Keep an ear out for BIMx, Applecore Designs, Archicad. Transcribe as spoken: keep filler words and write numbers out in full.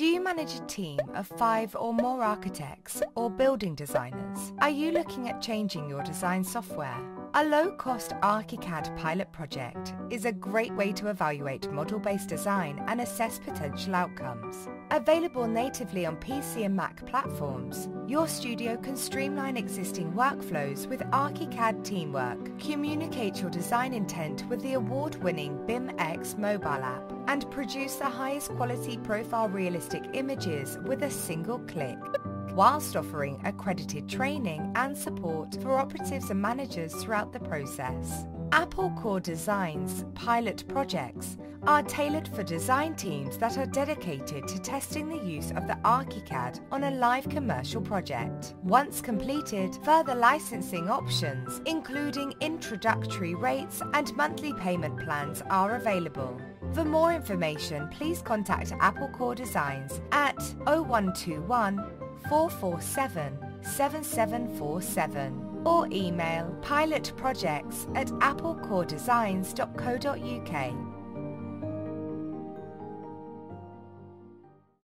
Do you manage a team of five or more architects or building designers? Are you looking at changing your design software? A low-cost Archicad pilot project is a great way to evaluate model-based design and assess potential outcomes. Available natively on P C and Mac platforms, your studio can streamline existing workflows with Archicad Teamwork. Communicate your design intent with the award-winning BIMx mobile app and produce the highest quality profile realistic images with a single click, whilst offering accredited training and support for operatives and managers throughout the process. Applecore Designs pilot projects are tailored for design teams that are dedicated to testing the use of the Archicad on a live commercial project. Once completed, further licensing options, including introductory rates and monthly payment plans, are available. For more information, please contact Applecore Designs at oh one two one, four four seven, seven seven four seven or email pilotprojects at applecoredesigns dot co dot U K.